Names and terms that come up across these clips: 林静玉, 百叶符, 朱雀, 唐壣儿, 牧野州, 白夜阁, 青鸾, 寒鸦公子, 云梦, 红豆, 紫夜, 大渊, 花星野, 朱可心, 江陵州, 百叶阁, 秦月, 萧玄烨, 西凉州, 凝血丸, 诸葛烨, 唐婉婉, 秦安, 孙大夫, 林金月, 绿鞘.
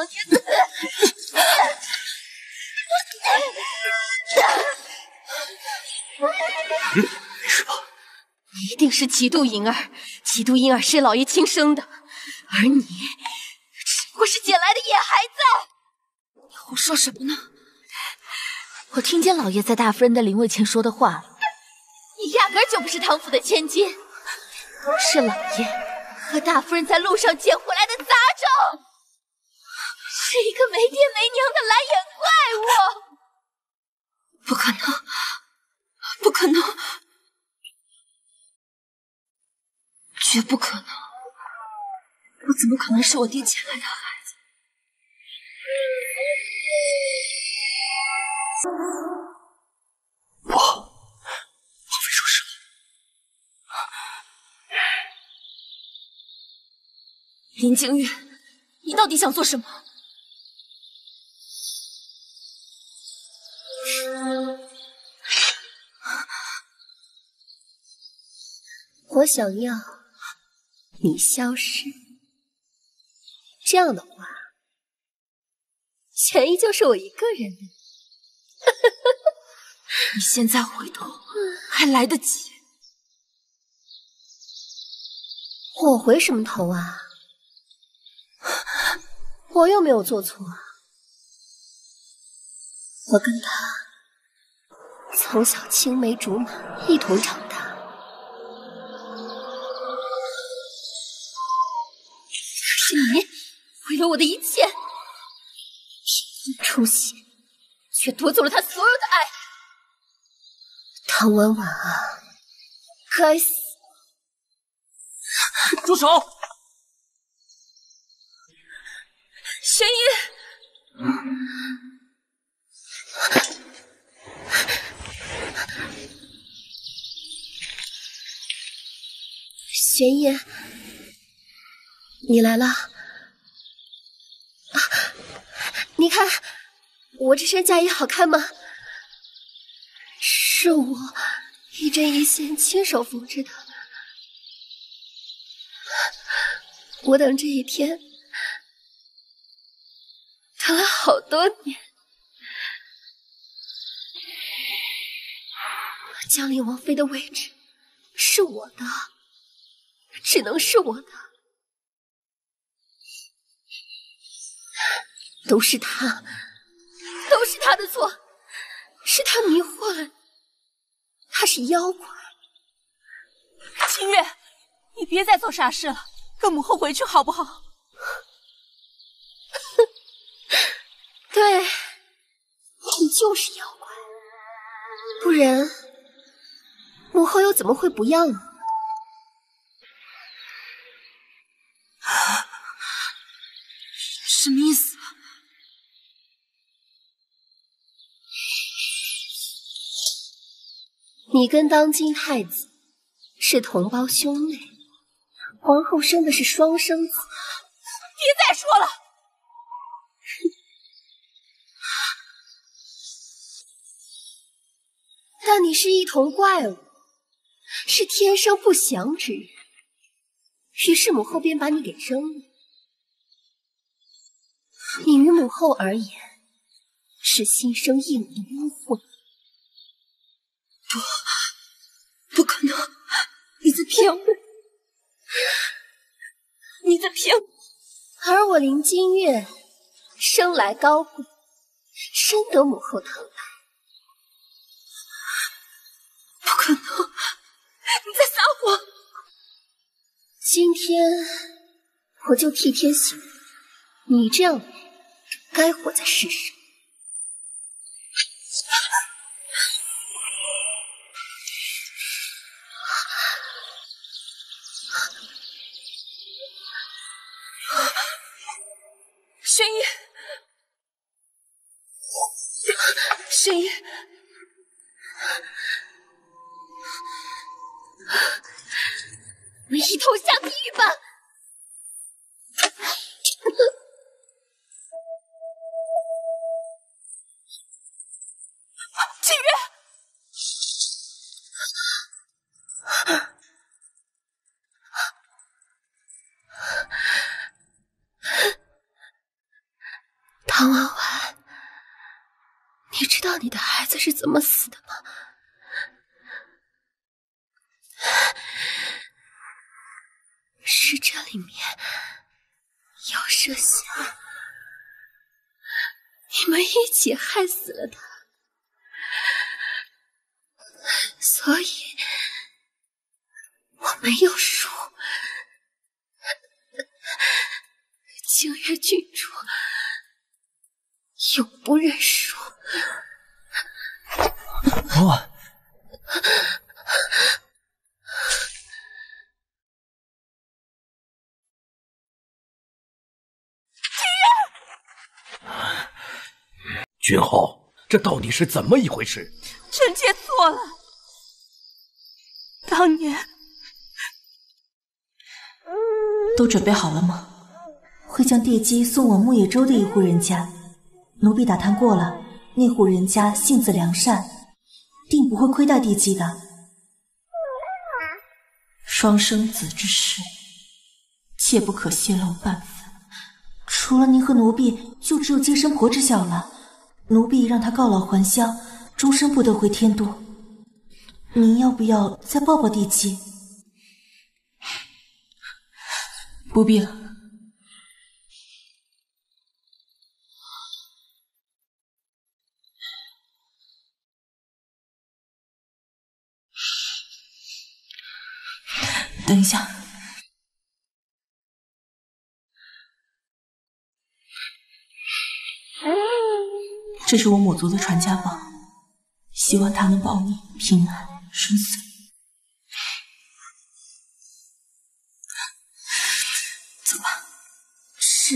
小心！嗯，是吧？一定是几度银儿，几度银儿是老爷亲生的，而你只不过是捡来的野孩子。你胡说什么呢？我听见老爷在大夫人的灵位前说的话了。你压根儿就不是唐府的千金，是老爷。 和大夫人在路上捡回来的杂种，是一个没爹没娘的蓝眼怪物！不可能，不可能，绝不可能！我怎么可能是我爹捡来的孩子？我非说实话。 林静玉，你到底想做什么？我想要你消失。这样的话，权益就是我一个人的。你现在回头还来得及。我回什么头啊？ 我又没有做错啊！我跟他从小青梅竹马，一同长大。是你毁了我的一切，凭空出现，却夺走了他所有的爱。唐婉婉啊，该死！住手！ 玄一，玄一，你来了！啊，你看我这身嫁衣好看吗？是我一针一线亲手缝制的，我等这一天。 等了好多年，江陵王妃的位置是我的，只能是我的。都是他的错，是他迷惑了你，他是妖怪。秦月，你别再做傻事了，跟母后回去好不好？ 对，你就是妖怪，不然母后又怎么会不要你？什么意思？你跟当今太子是同胞兄妹，皇后生的是双生子。别再说了。 但你是一头怪物，是天生不祥之人，于是母后便把你给扔了。你与母后而言，是心生一母的污秽。不可能！你在骗我！你在骗我！而我林金月生来高贵，深得母后疼爱。 不可能！你在撒谎！今天我就替天行道，你这样的人该活在世上。玄一，玄一。 我一头下地狱吧！景月，唐婉婉，你知道你的孩子是怎么死的吗？是这里面有麝香，你们一起害死了他，所以我没有输。今日郡主。 永不认输！婉婉，君侯，这到底是怎么一回事？臣妾错了，当年都准备好了吗？回将地基送往牧野州的一户人家。 奴婢打探过了，那户人家性子良善，定不会亏待地基的。双生子之事，切不可泄露半分。除了您和奴婢，就只有接生婆知晓了。奴婢让她告老还乡，终身不得回天都。您要不要再抱抱地基？不必了。 等一下，这是我母族的传家宝，希望它能保你平安顺遂。走吧。是。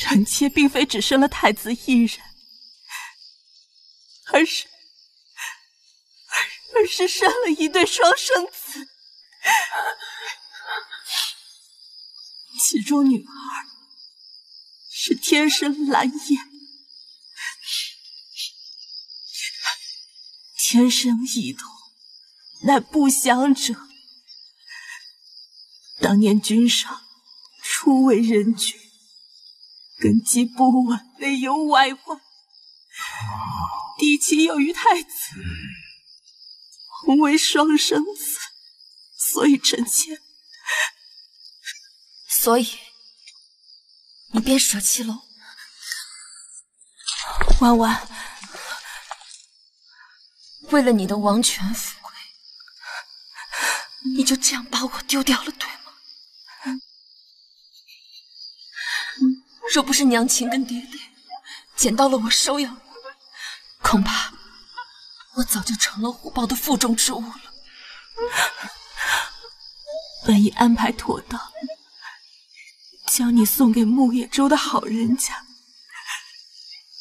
臣妾并非只生了太子一人。 而是生了一对双生子，其中女儿是天神蓝燕，天生异同，乃不祥者。当年君上初为人君，根基不稳，内忧外患。 地基有于太子，同为双生子，所以臣妾，所以你便舍弃了我。婉婉，为了你的王权富贵，你就这样把我丢掉了，对吗？若不是娘亲跟爹爹捡到了我收养。 恐怕我早就成了虎豹的腹中之物了。本已安排妥当，将你送给牧野州的好人家。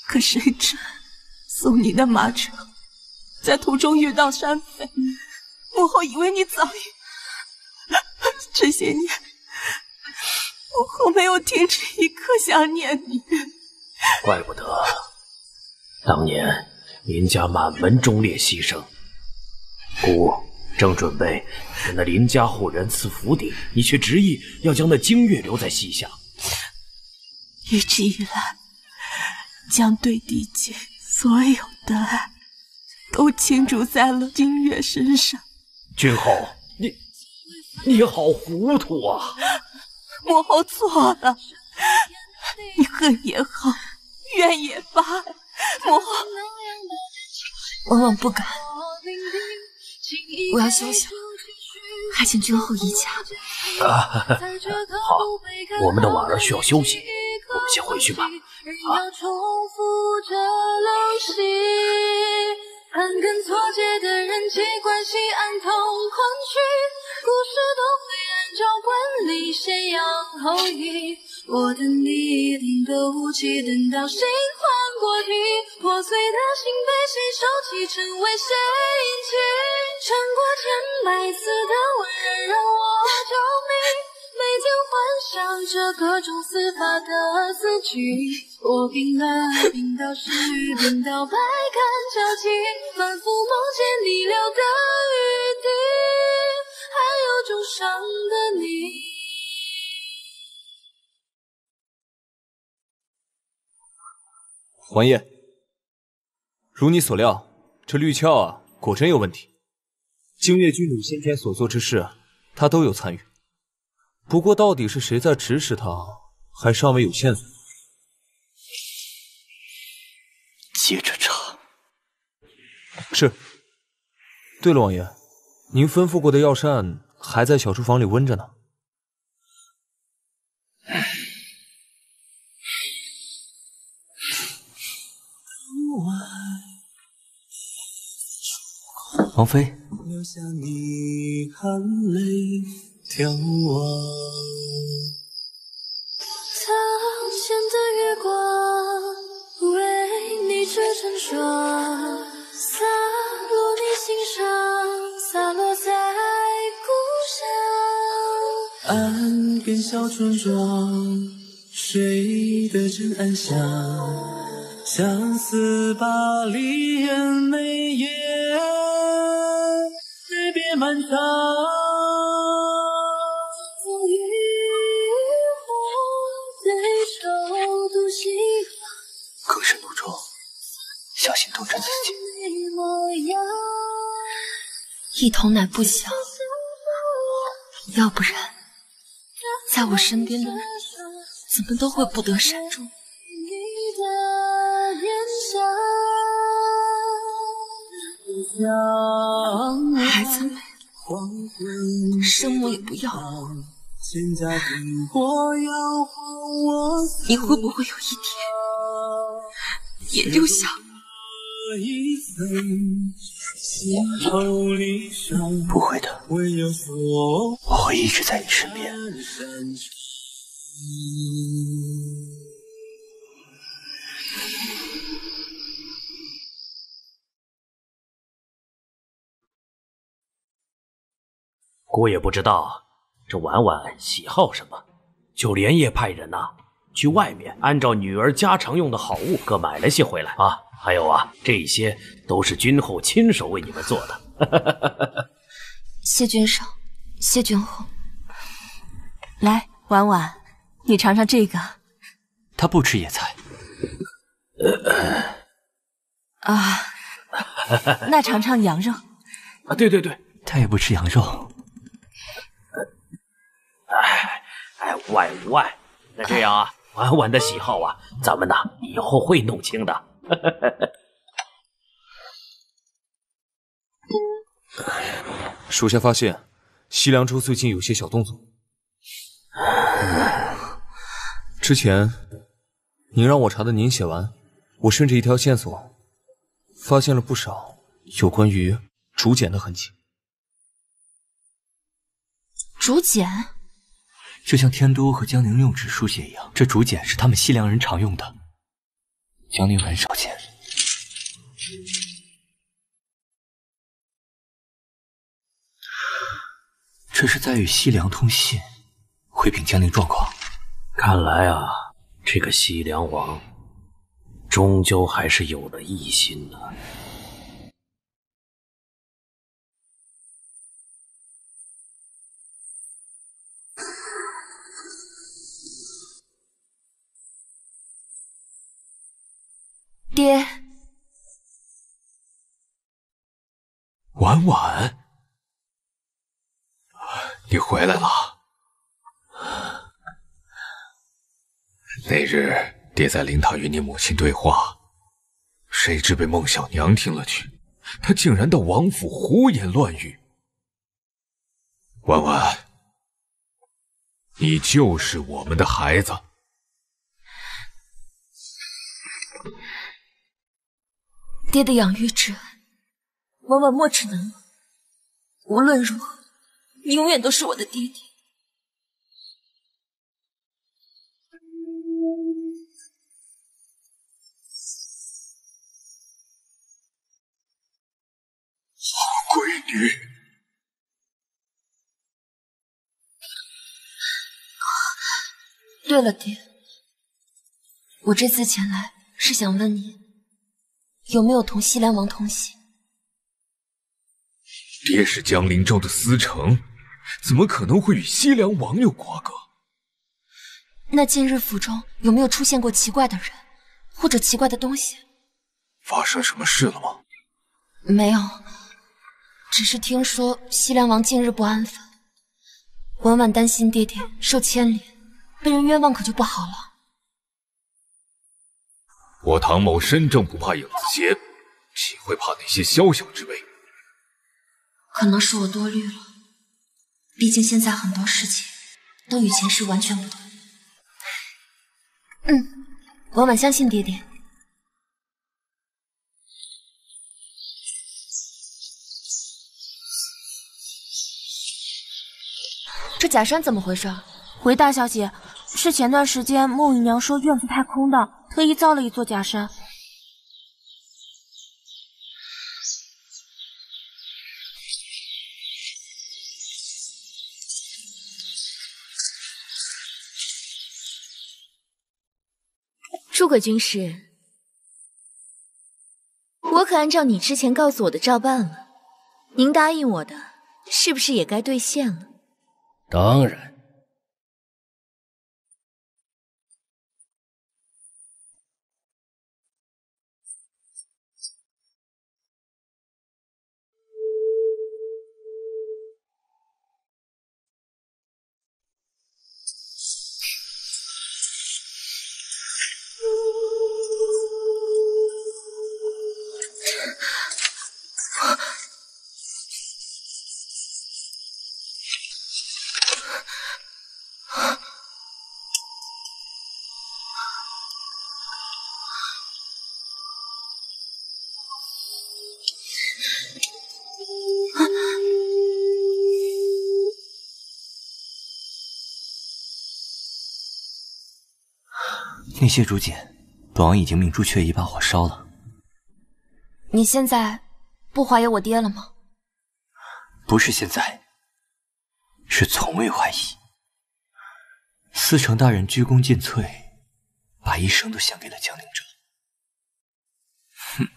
可谁知送你的马车在途中遇到山匪，母后以为你早已……这些年，母后没有停止一刻想念你。怪不得当年。 林家满门忠烈牺牲，孤正准备给那林家后人赐府邸，你却执意要将那经月留在西夏。一直以来，将对地界所有的爱都倾注在了经月身上。君侯，你好糊涂啊！母后错了，你恨也好，怨也罢，母后。 婉婉不敢，我要休息了，还请君后移驾。啊，好，我们的婉儿需要休息，我们先回去吧。啊。我等你一定都无期，等到心换过体，破碎的心被谁收起，成为谁遗弃？穿过100000次的温柔，让我着迷，每天幻想着各种死法的字句。我病了，病到失语，病到百感交集，反复梦见你留的余地。 啊，王爷，如你所料，这绿鞘啊，果真有问题。精月君主先前所做之事，他都有参与。不过，到底是谁在指使他，还尚未有线索。接着查。是。对了，王爷，您吩咐过的药膳还在小厨房里温着呢。 王妃，岸边小村庄，谁的枕岸香？相思把离烟眉眼。 漫长，风雨火对愁独西方。隔世路中，小心冻着自己。一同乃不祥，要不然，在我身边的人怎么都会不得善终。 孩子没了，生母也不要了，你会不会有一天也就想？不会的，我会一直在你身边。姑也不知道这婉婉喜好什么，就连夜派人去外面按照女儿家常用的好物各买了些回来啊。还有啊，这些都是君后亲手为你们做的。谢君少，谢君后。来，婉婉，你尝尝这个。他不吃野菜。啊，那尝尝羊肉。啊，对对对，他也不吃羊肉。 婉婉，那这样啊，婉婉的喜好啊，咱们呢以后会弄清的。属下发现西凉州最近有些小动作，之前您让我查的您写完，我顺着一条线索发现了不少有关于竹简的痕迹。竹简。 就像天都和江宁用纸书写一样，这竹简是他们西凉人常用的。江宁很少见。这是在与西凉通信，回禀江宁状况。看来啊，这个西凉王终究还是有了异心的。 爹，婉婉，你回来了。那日爹在灵塔与你母亲对话，谁知被孟小娘听了去，她竟然到王府胡言乱语。婉婉，你就是我们的孩子。 爹的养育之恩，婉婉莫齿难忘。无论如何，你永远都是我的爹爹。好闺女，对了，爹，我这次前来是想问你。 有没有同西凉王通信？爹是江陵州的司城，怎么可能会与西凉王有瓜葛？那近日府中有没有出现过奇怪的人，或者奇怪的东西。发生什么事了吗？没有，只是听说西凉王近日不安分，婉婉担心爹爹受牵连，被人冤枉可就不好了。我唐某身正不怕影子斜，岂会怕那些宵小之辈？可能是我多虑了，毕竟现在很多事情都与前世完全不同。嗯，婉婉相信爹爹。 这假山怎么回事？回大小姐，是前段时间莫姨娘说怨妇太空荡，特意造了一座假山。诸葛军师，我可按照你之前告诉我的照办了。您答应我的，是不是也该兑现了？ 当然，那些竹简，本王已经命朱雀姨把火烧了。你现在不怀疑我爹了吗？不是现在，是从未怀疑。司承大人鞠躬尽瘁，把一生都献给了江宁者。哼，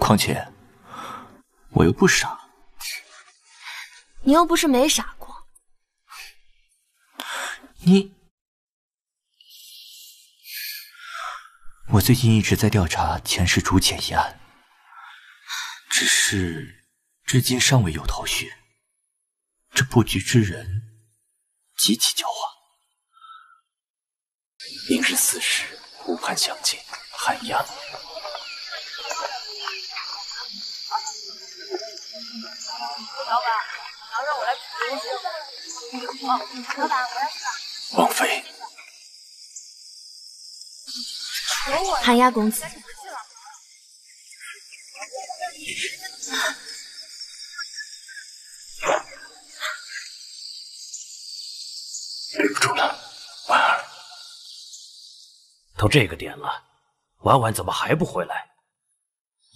况且我又不傻。你又不是没傻过。你。 我最近一直在调查前世竹简一案，只是至今尚未有头绪。这布局之人极其狡猾。明日巳时，湖畔详尽，汉阳。老板，早让我来煮东西。老板，我来吃吧。王妃。 寒鸦公子，对不住了，婉儿。都这个点了，婉婉怎么还不回来？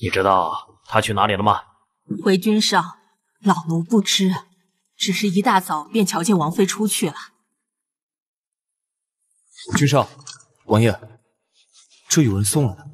你知道她去哪里了吗？回君上，老奴不知，只是一大早便瞧见王妃出去了。君上，王爷。 这有人送来的。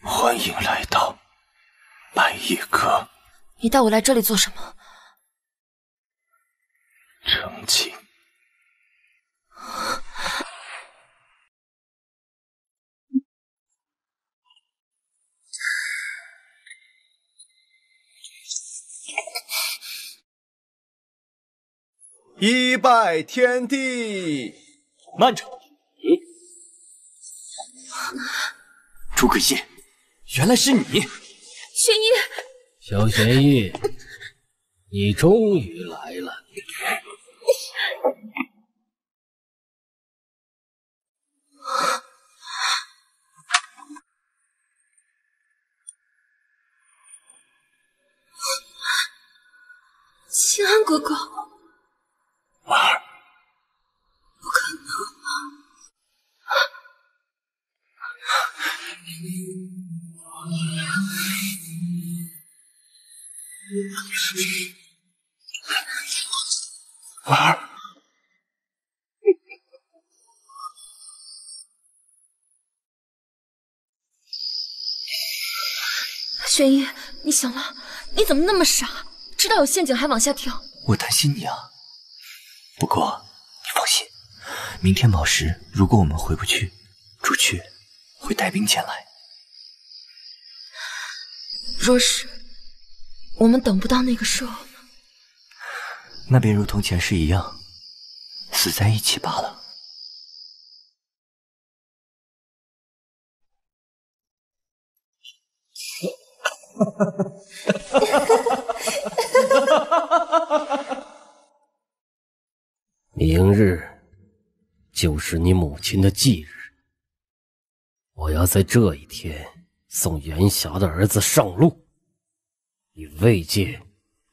欢迎来到白夜阁。你带我来这里做什么？澄清。一拜天地。慢着。诸葛叶。 原来是你，玄烨，萧玄烨，你终于来了。哥，婉儿，不可能啊！婉儿。 玄一，你醒了？你怎么那么傻？知道有陷阱还往下跳？我担心你啊。不过你放心，明天卯时，如果我们回不去，朱雀会带兵前来。若是我们等不到那个时候，那便如同前世一样，死在一起罢了。 明日就是你母亲的忌日，我要在这一天送元霞的儿子上路，以慰藉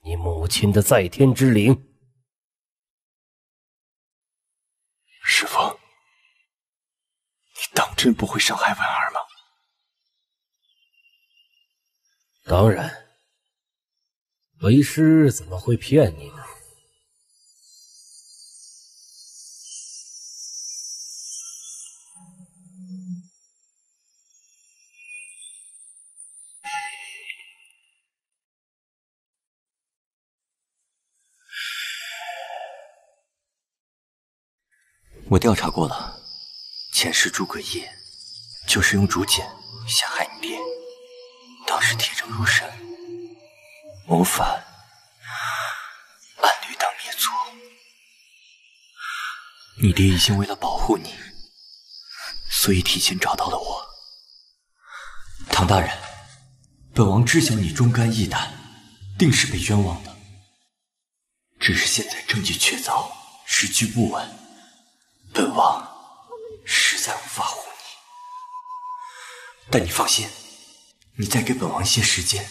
你母亲的在天之灵。师父，你当真不会伤害婉儿吗？ 当然，为师怎么会骗你呢？我调查过了，前世朱鬼夜就是用竹简陷害你爹。 当时铁证如山，谋反，按律当灭族。你爹一心为了保护你，所以提前找到了我。唐大人，本王知晓你忠肝义胆，定是被冤枉的。只是现在证据确凿，时局不稳，本王实在无法护你。但你放心。 你再给本王些时间，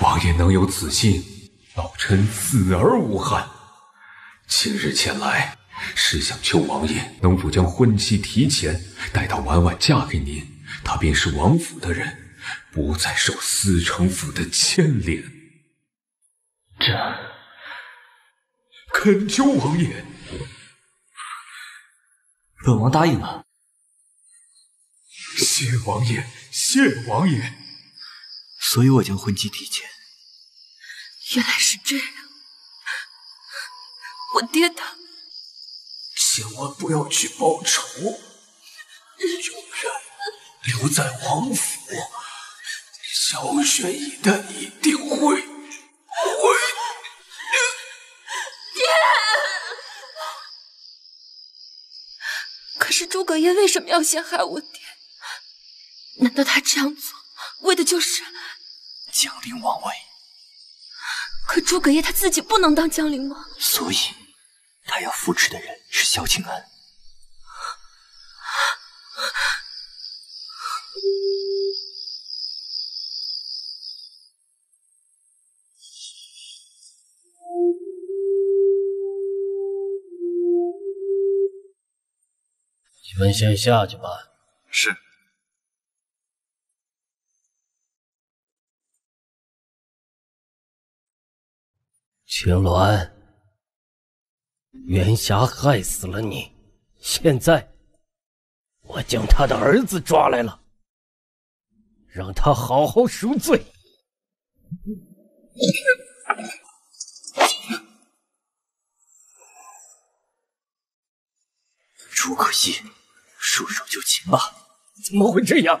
王爷能有此幸，老臣死而无憾。今日前来，是想求王爷能否将婚期提前，待到婉婉嫁给您，她便是王府的人，不再受思城府的牵连。这，恳求王爷。本王答应了。谢王爷。 谢王爷，所以我将婚期提前。原来是这样，我爹他千万不要去报仇，有人留在王府，小雪一旦一定会。爹，可是诸葛爷为什么要陷害我爹？ 难道他这样做为的就是江陵王位？可诸葛烨他自己不能当江陵王，所以他要扶持的人是萧清安。你们先下去吧。是。 青鸾，元霞害死了你，现在我将他的儿子抓来了，让他好好赎罪。朱可心，束手就擒吧！怎么会这样？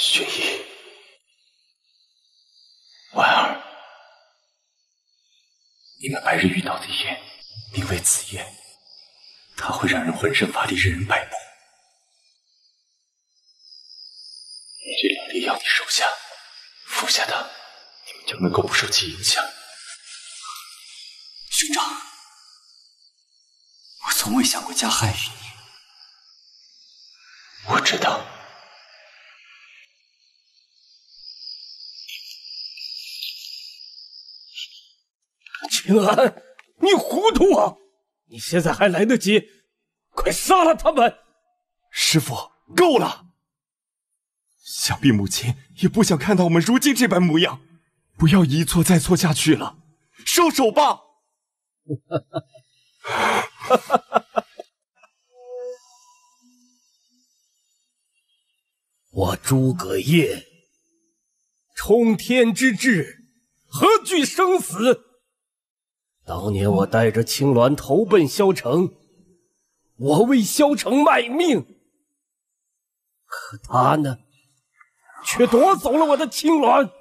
雪姨，婉儿，你们白日遇到的夜，名为紫夜，它会让人浑身乏力，任人摆布。这两粒药你手下，服下它，你们就能够不受其影响。兄长，我从未想过加害于你，我知道。秦安，你糊涂啊！你现在还来得及，快杀了他们！师父，够了！想必母亲也不想看到我们如今这般模样，不要一错再错下去了，收手吧！我诸葛烨，冲天之志，何惧生死？当年我带着青鸾投奔萧城，我为萧城卖命。可他呢，却夺走了我的青鸾。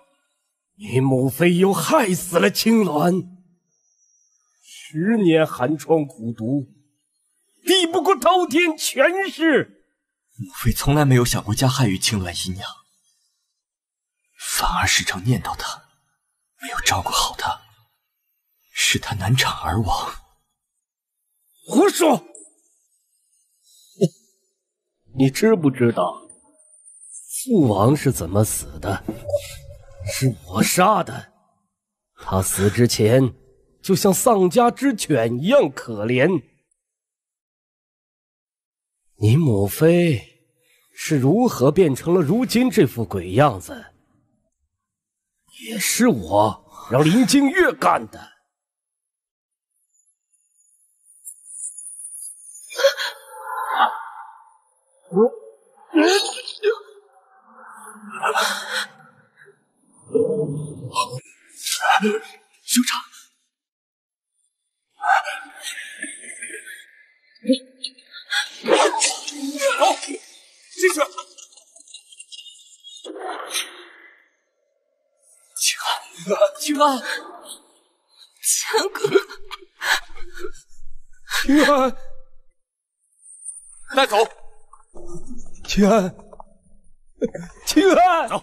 你母妃又害死了青鸾，10年寒窗苦读，抵不过滔天权势。 母妃从来没有想过加害于青鸾姨娘，反而时常念叨她，没有照顾好她，使她难产而亡。胡说！你知不知道父王是怎么死的？是我杀的。他死之前就像丧家之犬一样可怜。 你母妃是如何变成了如今这副鬼样子？也是我让林清月干的。兄长。 好，继续。青安，青安，强哥，青安，带走。青安，青安，走。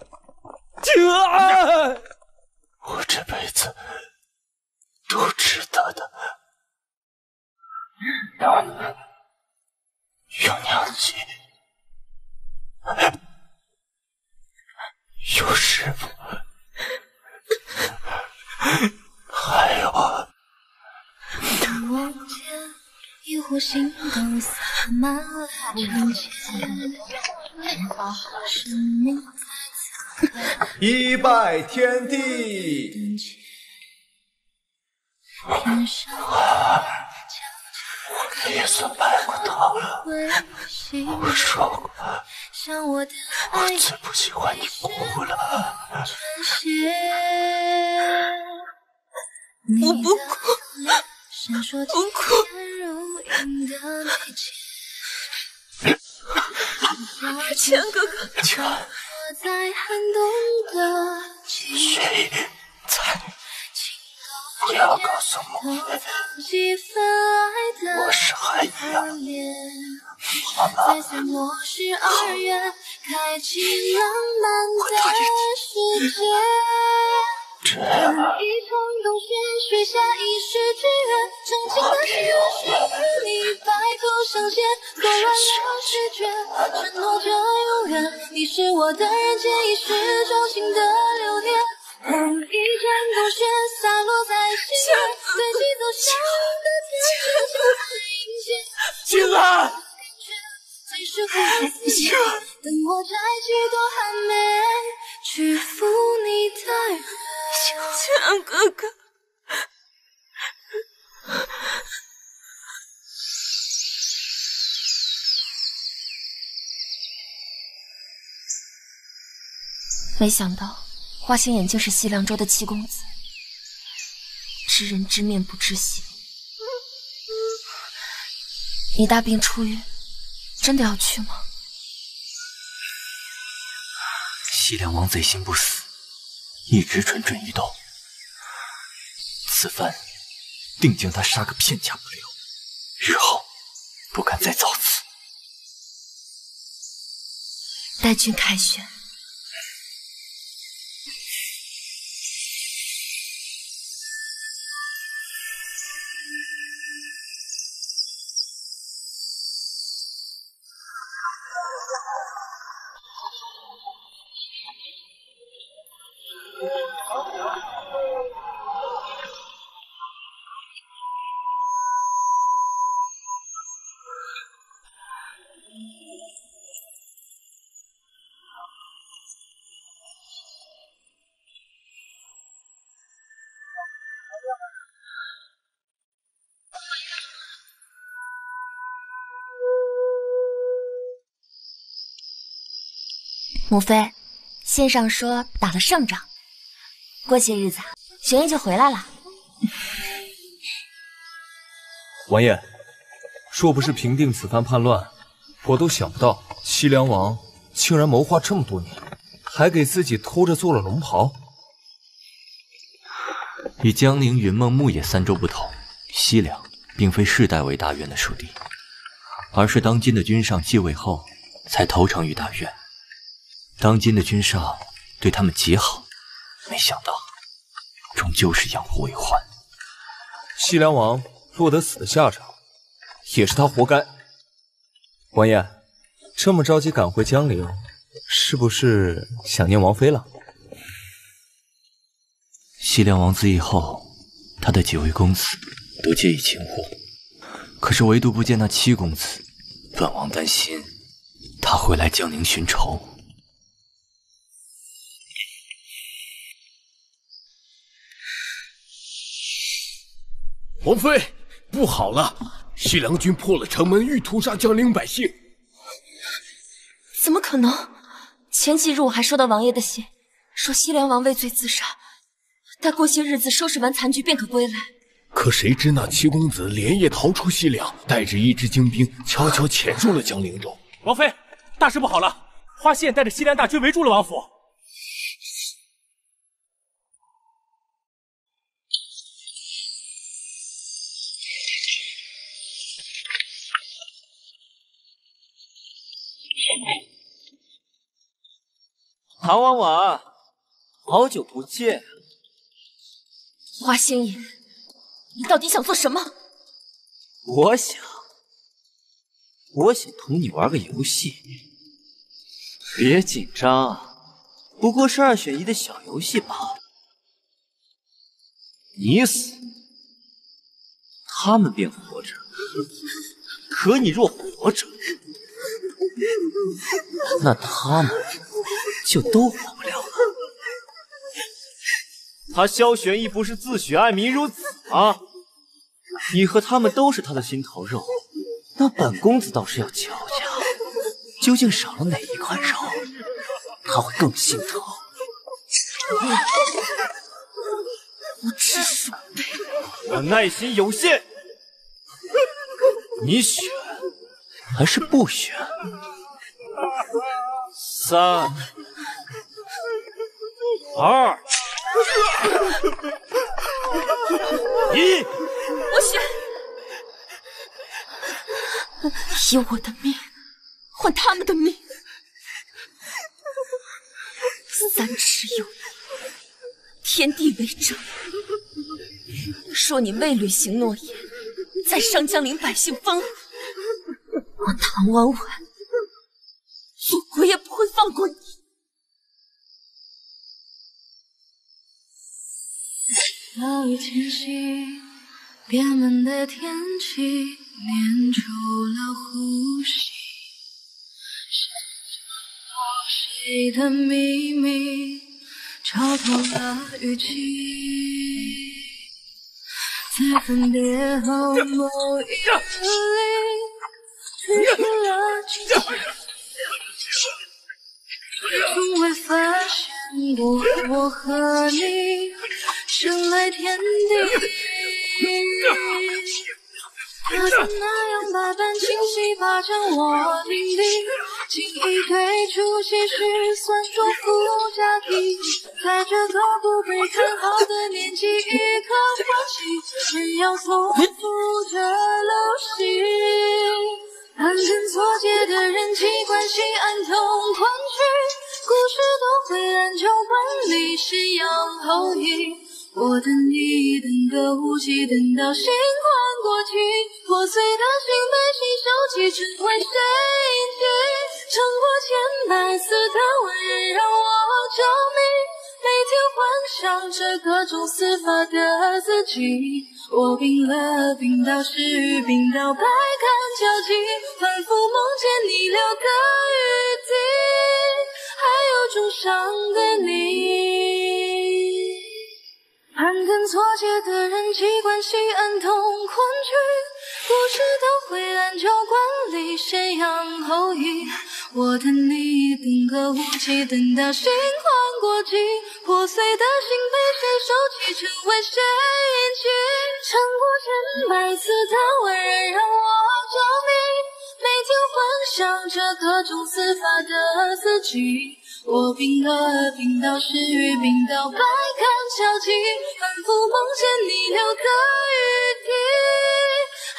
青安，我这辈子都值得的。有娘亲，有师父，还有一壶心动洒满了城街，生命在此刻一拜天地。我也算拜过他了。我说过，我最不喜欢你哭了。我不哭，不哭。钱哥哥，钱，谁在？ 不要告诉母妃，我是孩子呀，妈妈，我答应你，这样啊，我。 红一阵冬雪洒落在心里，堆积走向的天，是爱情。静安，等我摘几朵寒梅，去赴你的约。静安哥哥，没想到。 花心眼竟是西凉州的七公子，知人知面不知心。你大病初愈，真的要去吗？西凉王贼心不死，一直蠢蠢欲动。此番定将他杀个片甲不留，日后不敢再造次。带君凯旋。母妃，信上说打了胜仗，过些日子玄烨就回来了。王爷，若不是平定此番叛乱，我都想不到西凉王竟然谋划这么多年，还给自己偷着做了龙袍。与江陵、云梦、牧野三州不同，西凉并非世代为大渊的属地，而是当今的君上继位后才投诚于大渊。当今的君上对他们极好，没想到终究是养虎为患。西凉王落得死的下场，也是他活该。王爷，这么着急赶回江陵，是不是想念王妃了？西凉王自缢后，他的几位公子都皆已擒获，可是唯独不见那七公子，本王担心他会来江陵寻仇。 王妃，不好了！西凉军破了城门，欲屠杀江陵百姓。怎么可能？前几日我还收到王爷的信，说西凉王畏罪自杀，待过些日子收拾完残局便可归来。可谁知那七公子连夜逃出西凉，带着一支精兵悄悄潜入了江陵州。王妃，大事不好了！花县带着西凉大军围住了王府。 唐婉婉，好久不见。花星野，你到底想做什么？我想同你玩个游戏。别紧张，不过是2选1的小游戏罢了。你死，他们便活着；可你若活着，那他们…… 就都活不了了。他萧玄亦不是自诩爱民如子啊，你和他们都是他的心头肉，那本公子倒是要瞧瞧，究竟少了哪一块肉，他会更心疼。无知鼠辈！我耐心有限，你选还是不选？ 3、2、1，我选，以我的命换他们的命，3尺有理，天地为证。说你未履行诺言，再伤江陵百姓风，我唐婉婉。 祖国也不会放过你！早已清晰，憋闷的天气粘住了呼吸，谁的秘密超脱了预期，在分别后某一日里，吹出了气息。 从未发现过我和你生来天地，他就那样百般清晰，霸占我领地，轻易退出其实算说服假体，在这个不被看好的年纪，一颗火气，人要从负着流星。 暗跟错节的人际关系，暗通昆曲，故事都会按照惯例先扬后抑。我等你等个无期，等到心宽过期，破碎的心被谁收起，成为谁一句？尝过千百次的温柔，让我着迷，每天幻想着各种死法的自己。 我病了，病到失语，病到百感交集，反复梦见你留的雨滴，还有重伤的你。暗跟错节的人际关系，暗通昆曲，故事都会按照惯例先扬后抑。我等你等个无期，等到心慌过期，破碎的心被谁收起，成为谁隐去？尝过千百次的温热，让我着迷，每天幻想着各种死法的自己。我病了，病到失语，病到百感交集，反复梦见你留的雨滴，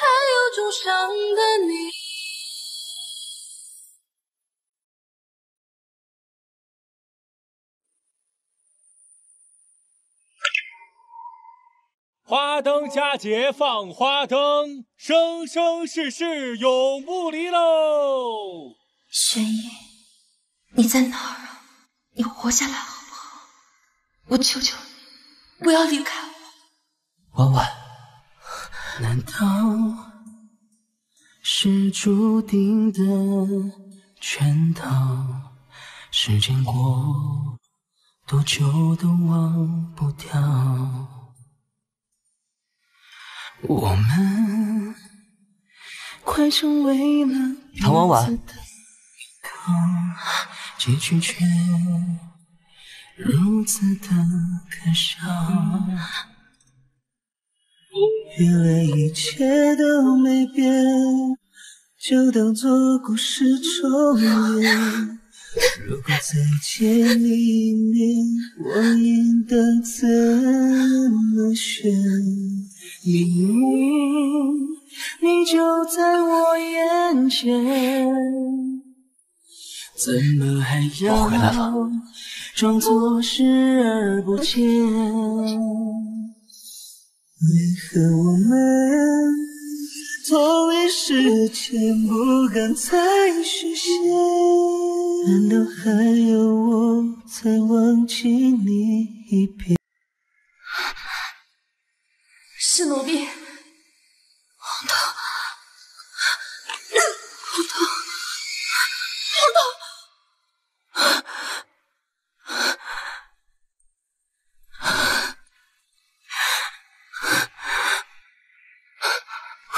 还有灼伤的你。 花灯佳节放花灯，生生世世永不离喽。玄烨，你在哪儿啊？你活下来好不好？我求求你，不要离开我。婉婉，难道是注定的圈套？时间过多久都忘不掉。 我们快成为了唐婉婉，结局却如此的可笑。原来一切都没变，就当作故事重演。如果再见你一面，我应当怎么选？ 你就在我眼前，怎么还要装作视而不见？为何我们同一时间不敢再续写？难道还要我再忘记你一遍？ 是奴婢，红豆，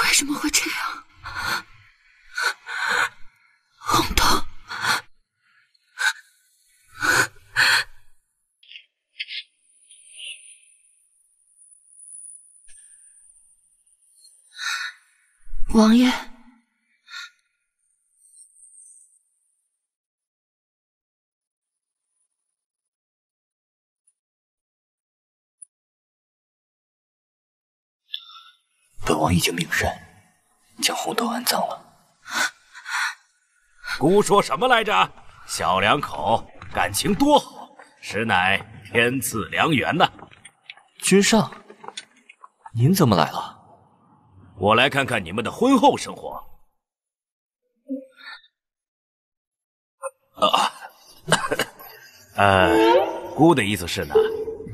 为什么会这样？红豆，王爷，本王已经命人将红豆安葬了。姑说什么来着？小两口感情多好，实乃天赐良缘呐。君上，您怎么来了？ 我来看看你们的婚后生活。姑的意思是呢，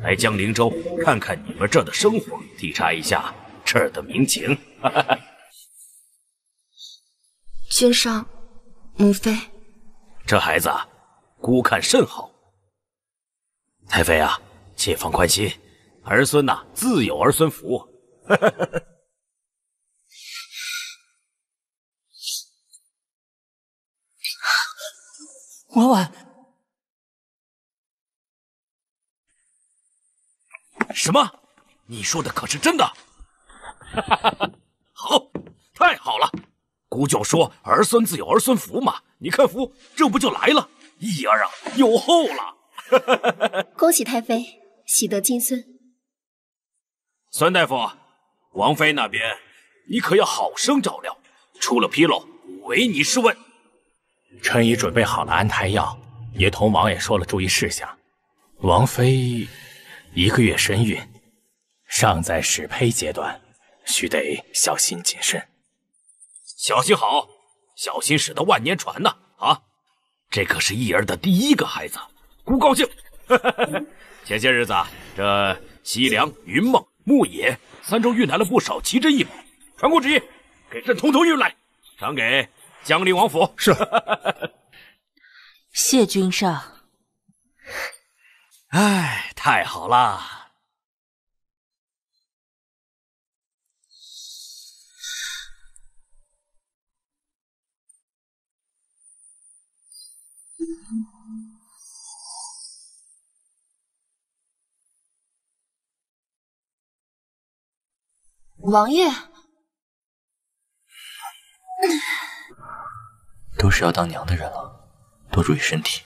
来江陵州看看你们这的生活，体察一下这儿的民情。君上，母妃，这孩子啊，姑看甚好。太妃啊，且放宽心，儿孙呐、啊，自有儿孙福。婉婉，什么？你说的可是真的？好，太好了！姑就说儿孙自有儿孙福嘛，你看福这不就来了？义儿啊，有后了！恭喜太妃喜得金孙。孙大夫，王妃那边你可要好生照料，出了纰漏，唯你是问。 臣已准备好了安胎药，也同王爷说了注意事项。王妃1个月身孕，尚在始胚阶段，须得小心谨慎。小心好，小心驶得万年船呐！啊，这可是义儿的第1个孩子，姑高兴。前些日子啊，这西凉、云梦、牧野3州运来了不少奇珍异宝，传姑旨意，给朕统统运来，赏给。 江陵王府是，谢君上。哎，太好啦！王爷，都是要当娘的人了，多注意身体。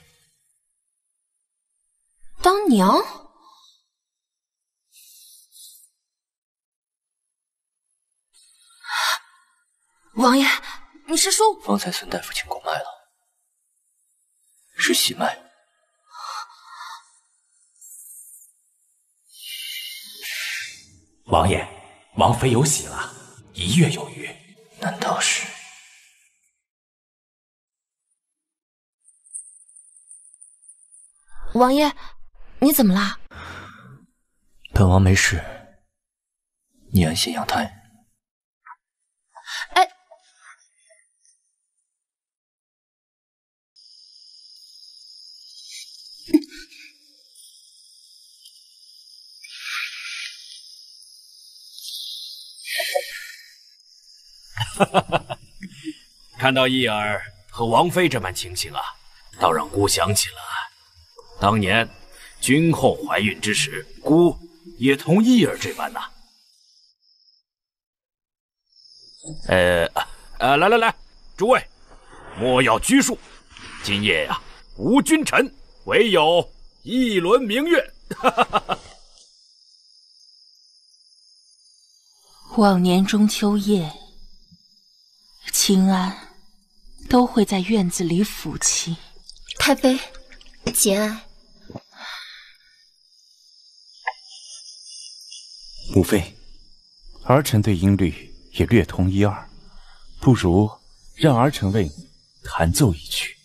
当娘？王爷，你是说方才孙大夫进宫脉了？是喜脉。 王爷，王妃有喜了，一月有余。难道是？王爷，你怎么了？本王没事，你安心养胎。哎，看到义儿和王妃这般情形啊，倒让孤想起了当年君后怀孕之时，孤也同义儿这般呐、啊。来来来，诸位，莫要拘束，今夜呀、啊，无君臣，唯有一轮明月。往年中秋夜。 秦安都会在院子里抚琴。太妃，节哀。母妃，儿臣对音律也略通一二，不如让儿臣为你弹奏一曲。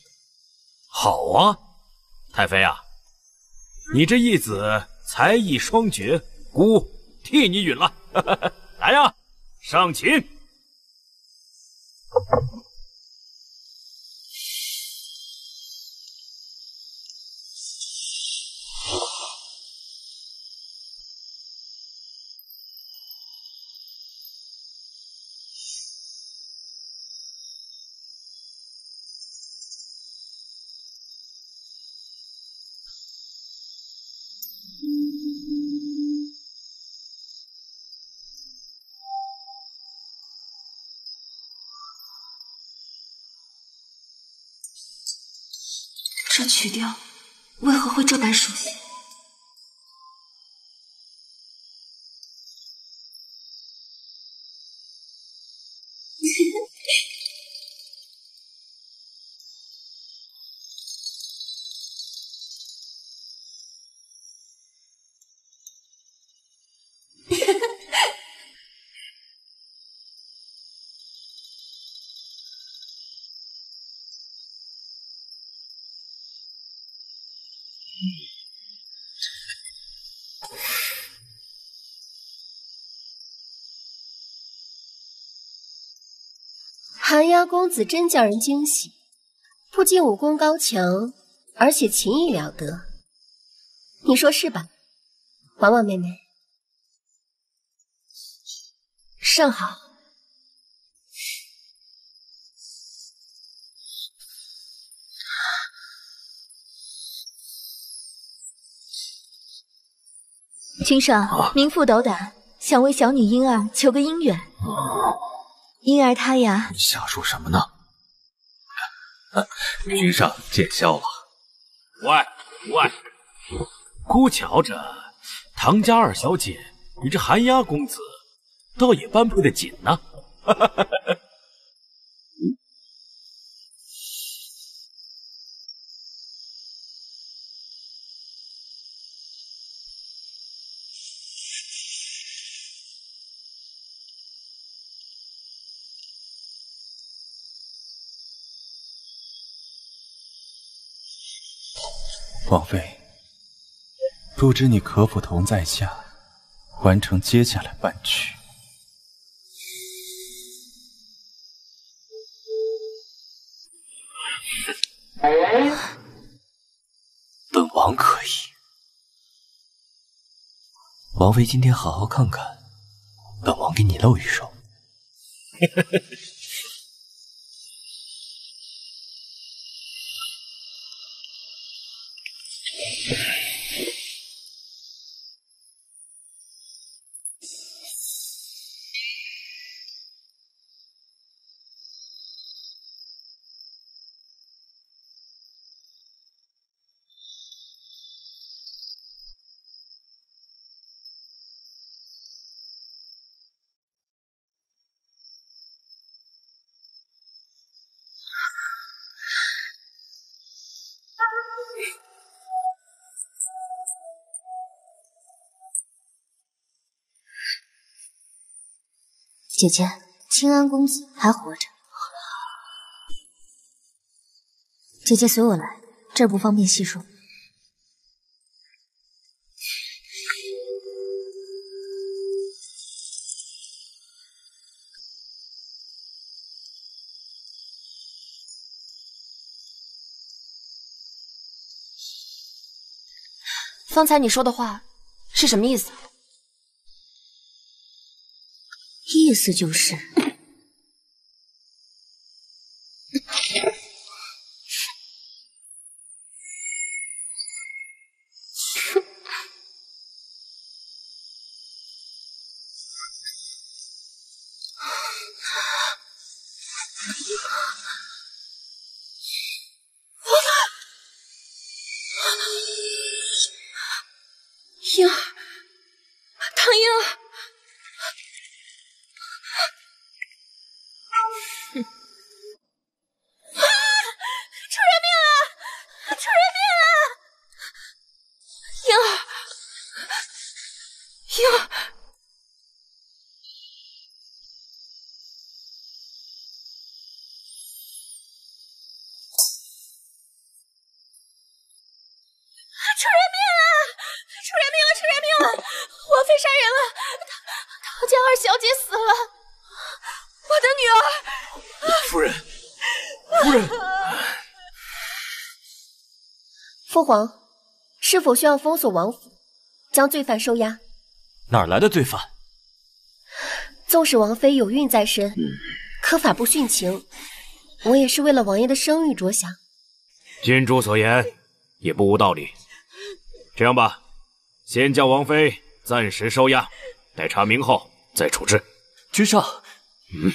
好啊，太妃啊，你这义子才艺双绝，孤替你允了。来呀、啊，上琴。 这曲调为何会这般熟悉？寒鸦公子真叫人惊喜，不仅武功高强，而且琴艺了得，你说是吧，婉婉妹妹？甚好。君上，民妇斗胆，想为小女婴儿求个姻缘。因而他呀，你瞎说什么呢？君上见笑了。喂，姑瞧着唐家二小姐，你这寒鸦公子倒也般配得紧呢、啊。王妃，不知你可否同在下完成接下来半曲？本王可以。王妃今天好好看看，本王给你露一手。姐姐，清安公子还活着。姐姐随我来，这不方便细说。 方才你说的话是什么意思？意思就是，婴儿，唐婴儿，出人命了！出人命了！婴儿，婴儿，出人命！ 出人命了！出人命了！王妃杀人了，陶家二小姐死了，我的女儿。夫人，夫人，父皇，是否需要封锁王府，将罪犯收押？哪来的罪犯？纵使王妃有孕在身，可法不徇情，我也是为了王爷的声誉着想。君主所言也不无道理。这样吧。 先将王妃暂时收押，待查明后再处置。君上，嗯，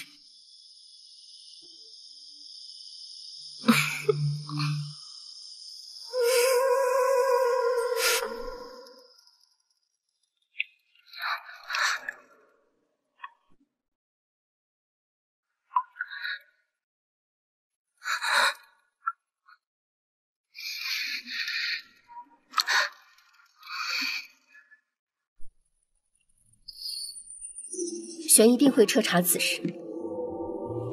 朕一定会彻查此事。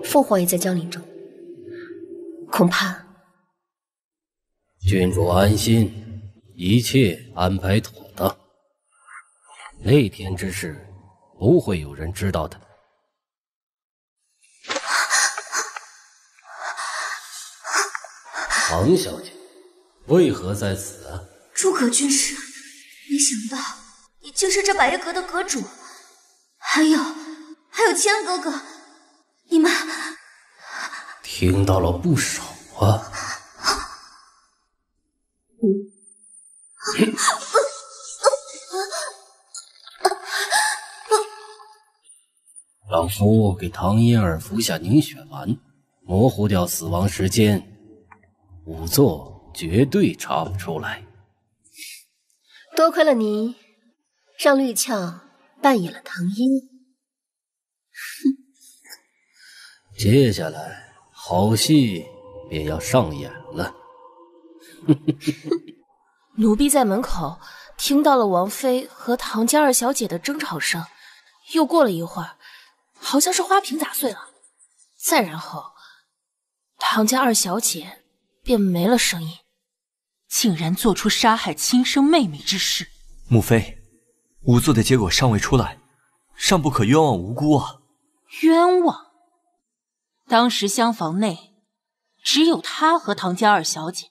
父皇也在江陵州，恐怕。郡主安心，一切安排妥当。那天之事不会有人知道的。王小姐，为何在此啊？诸葛军师，没想到你竟是这百叶阁的阁主，还有。 还有千哥哥，你们听到了不少啊！让服务给唐嫣儿服下凝血丸，模糊掉死亡时间，仵作绝对查不出来。多亏了您，让绿俏扮演了唐嫣。 接下来好戏便要上演了。奴婢在门口听到了王妃和唐家二小姐的争吵声，又过了一会儿，好像是花瓶砸碎了，再然后，唐家二小姐便没了声音，竟然做出杀害亲生妹妹之事。母妃，仵作的结果尚未出来，尚不可冤枉无辜啊！冤枉。 当时厢房内只有他和唐家二小姐。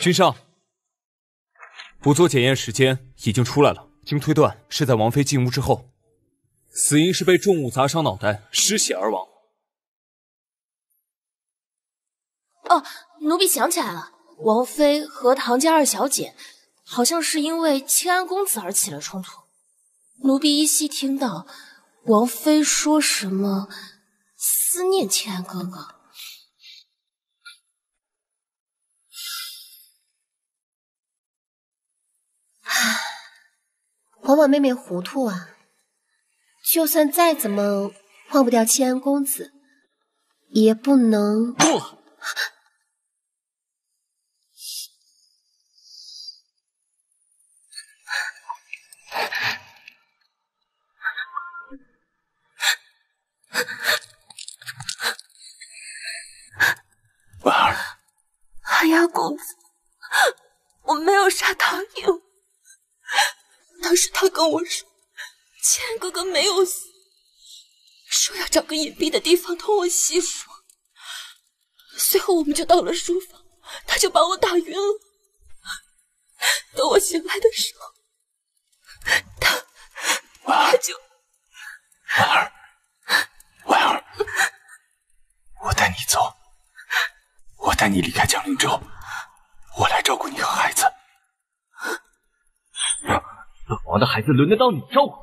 君上，仵作检验时间已经出来了，经推断是在王妃进屋之后，死因是被重物砸伤脑袋，失血而亡。哦，奴婢想起来了，王妃和唐家二小姐好像是因为清安公子而起了冲突。奴婢依稀听到。 王妃说什么思念清安哥哥？婉婉妹妹糊涂啊！就算再怎么忘不掉清安公子，也不能够了。丈夫，我没有杀唐颖。当时他跟我说，千哥哥没有死，说要找个隐蔽的地方捅我媳妇。随后我们就到了书房，他就把我打晕了。等我醒来的时候，他就……婉儿，婉儿，我带你走，我带你离开江陵州，我来照顾你和孩子。本王的孩子轮得到你照顾？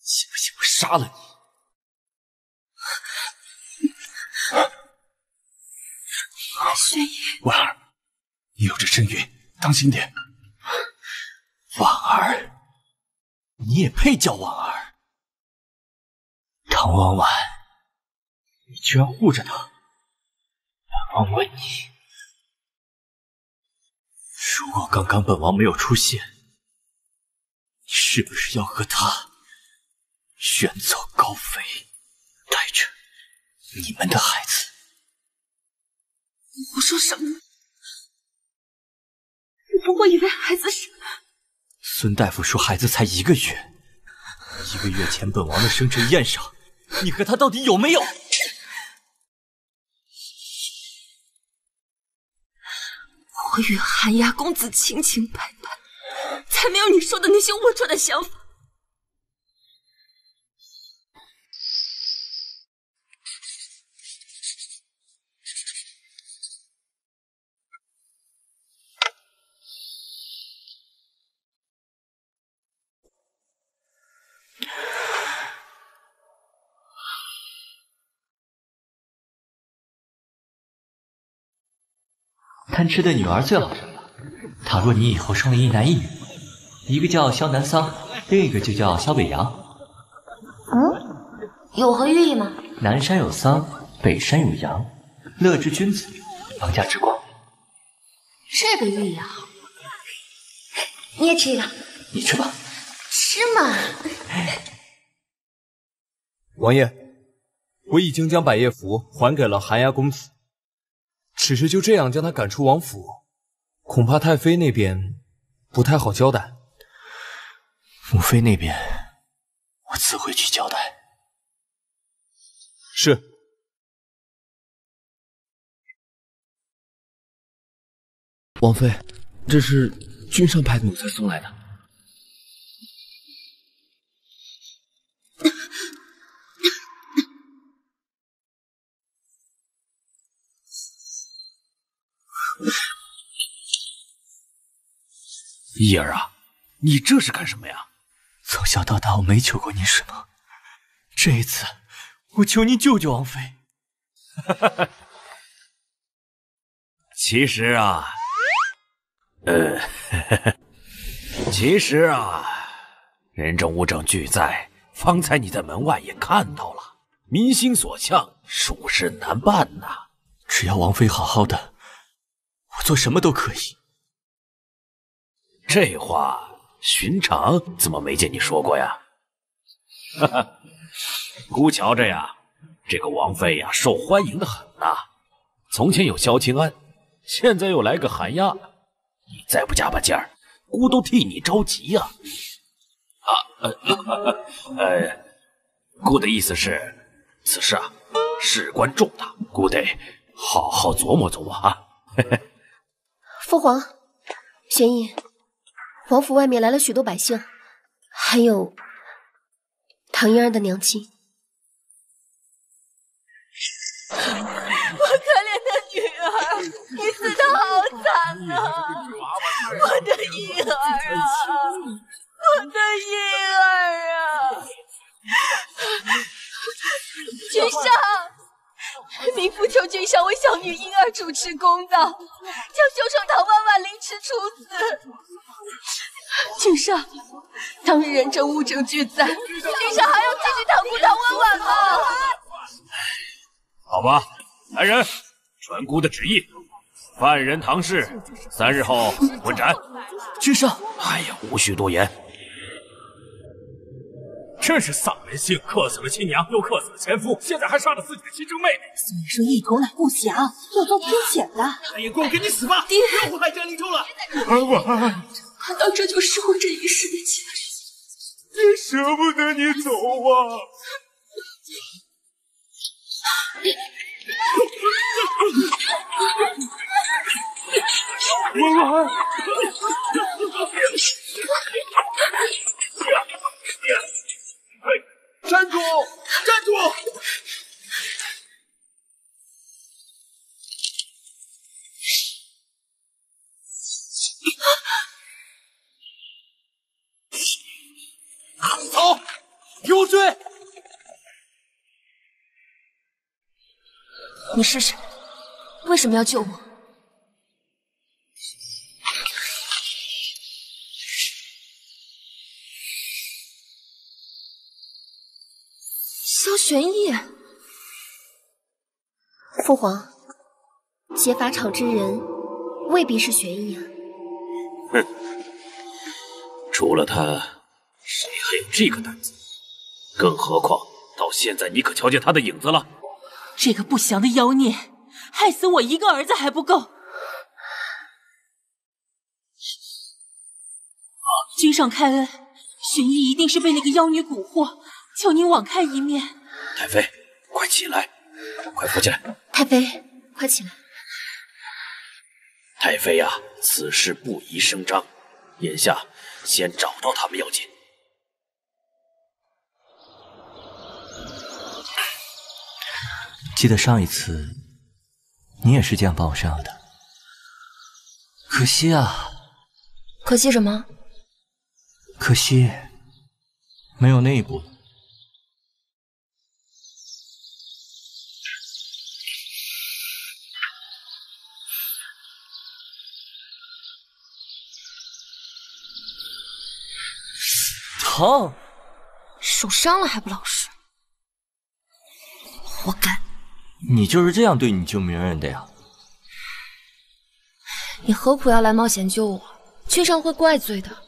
信不信我杀了你？ 宣爷，婉儿，你有这身孕，当心点。婉儿，你也配叫婉儿？唐婉婉，你居然护着她！本王问你，如果刚刚本王没有出现，你是不是要和她远走高飞，带着你们的孩子？ 胡说什么呢？你不会以为孩子是……孙大夫说孩子才1个月，1个月前本王的生辰宴上，你和他到底有没有？我与寒鸦公子清清白白，才没有你说的那些龌龊的想法。 贪吃的女儿最好生养。倘若你以后生了一男一女，一个叫萧南桑，另一个就叫萧北阳。嗯，有何寓意吗？南山有桑，北山有羊，乐之君子，王家之光。这个寓意啊，你也吃一个。你吃吧。吃嘛。王爷，我已经将百叶符还给了寒鸦公子。 只是就这样将他赶出王府，恐怕太妃那边不太好交代。母妃那边，我自会去交代。是。王妃，这是君上派奴才送来的。怡儿啊，你这是干什么呀？从小到大我没求过您什么，这一次我求您救救王妃。其实啊，人证物证俱在，方才你在门外也看到了，民心所向，属实难办呐。只要王妃好好的，我做什么都可以。 这话寻常怎么没见你说过呀？哈哈，姑瞧着呀，这个王妃呀，受欢迎的很呐。从前有萧清安，现在又来个寒鸦，你再不加把劲儿，姑都替你着急呀。姑的意思是，此事啊事关重大，姑得好好琢磨琢磨啊。父皇，玄烨。 王府外面来了许多百姓，还有唐嫣儿的娘亲。我可怜的女儿，你死的好惨啊！我的婴儿啊，我的婴儿啊！君上，民妇求君上为小女婴儿主持公道，将凶手唐婉婉凌迟处死。 君上，当日人证物证俱在，君上还要继续袒护唐婉婉吗？好吧，来人，传姑的旨意，犯人唐氏，3日后问斩。君上，哎呀，无需多言。真是丧门星，克死了亲娘，又克死了前夫，现在还杀了自己的亲生妹妹。宋医生一头奶不详，要遭天谴的。大爷公，给你死吧！爹，又祸害江灵州了。我，难道这就是我这一世的结局？爹舍不得你走啊！我。 站住！站住！走，给我追！你试试，为什么要救我？ 玄烨，父皇，劫法场之人未必是玄烨啊。哼，除了他，谁还有这个胆子？更何况到现在，你可瞧见他的影子了？这个不祥的妖孽，害死我一个儿子还不够。君上开恩，玄烨一定是被那个妖女蛊惑，求您网开一面。 太妃，快起来！快扶起来！太妃，快起来！太妃呀、啊，此事不宜声张，眼下先找到他们要紧。记得上一次，你也是这样把我杀的，可惜啊！可惜什么？可惜没有那一步。 疼，手伤了还不老实，活该！你就是这样对你救命恩人的呀？你何苦要来冒险救我？君上会怪罪的。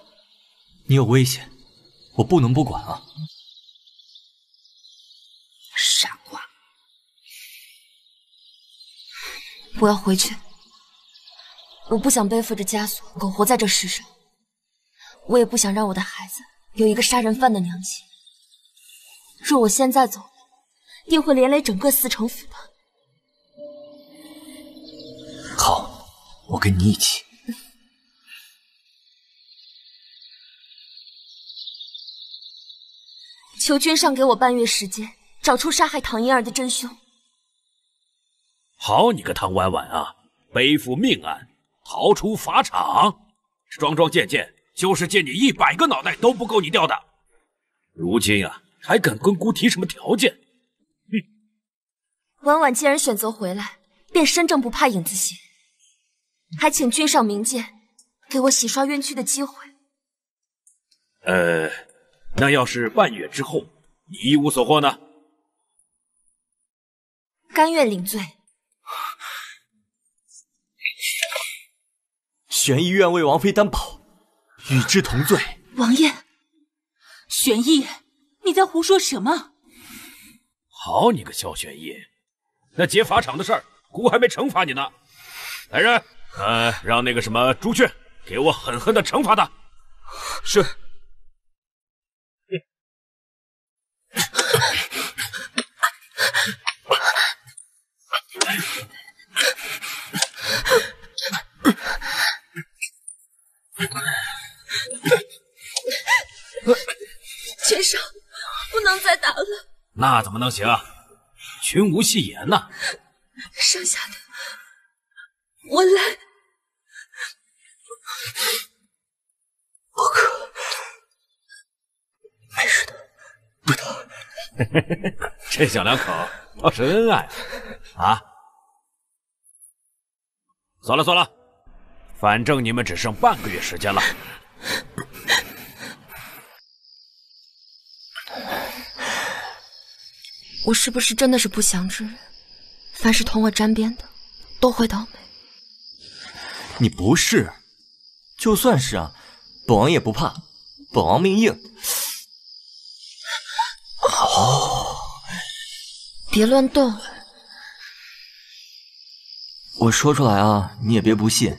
你有危险，我不能不管啊！傻瓜，我要回去。我不想背负着枷锁，苟活在这世上。我也不想让我的孩子。 有一个杀人犯的娘亲，若我现在走了，定会连累整个四城府的。好，我跟你一起。求君上给我半月时间，找出杀害唐嫣儿的真凶。好你个唐婉婉啊，背负命案，逃出法场，桩桩件件。 就是借你100个脑袋都不够你掉的，如今啊，还敢跟姑提什么条件？哼、婉婉既然选择回来，便身正不怕影子斜，还请君上明鉴，给我洗刷冤屈的机会。那要是半月之后你一无所获呢？甘愿领罪。玄烨愿为王妃担保。 与之同罪，王爷，玄烨，你在胡说什么？好你个萧玄烨，那劫法场的事儿，姑还没惩罚你呢。来人，让那个什么朱雀给我狠狠的惩罚他。是。君上，不能再打了。那怎么能行？群无戏言呐。剩下的我来。不可，没事的，不打。这小两口倒是恩爱啊！啊，算了算了，反正你们只剩半个月时间了。 我是不是真的是不祥之人？凡是同我沾边的，都会倒霉。你不是，就算是啊，本王也不怕，本王命硬。别乱动！我说出来啊，你也别不信。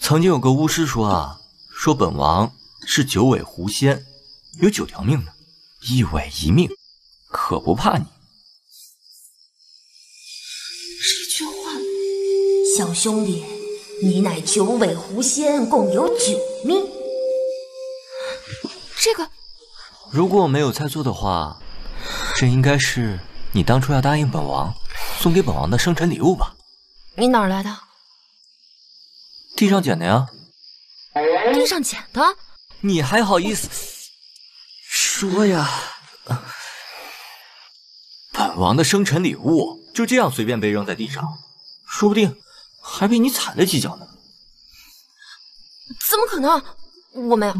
曾经有个巫师说啊，说本王是九尾狐仙，有九条命呢，一尾一命，可不怕你。这句话，小兄弟，你乃九尾狐仙，共有九命。这个，如果我没有猜错的话。 这应该是你当初要答应本王送给本王的生辰礼物吧？你哪儿来的？地上捡的呀。地上捡的？你还好意思说呀？本王的生辰礼物就这样随便被扔在地上，说不定还被你踩了几脚呢。怎么可能？我没有。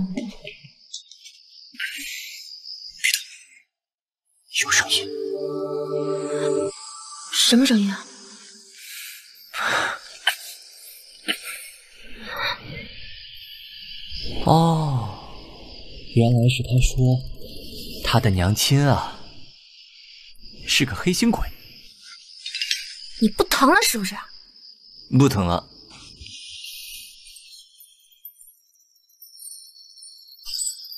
有声音，什么声音啊？哦，原来是他说他的娘亲啊，是个黑心鬼。你不疼了是不是？不疼了。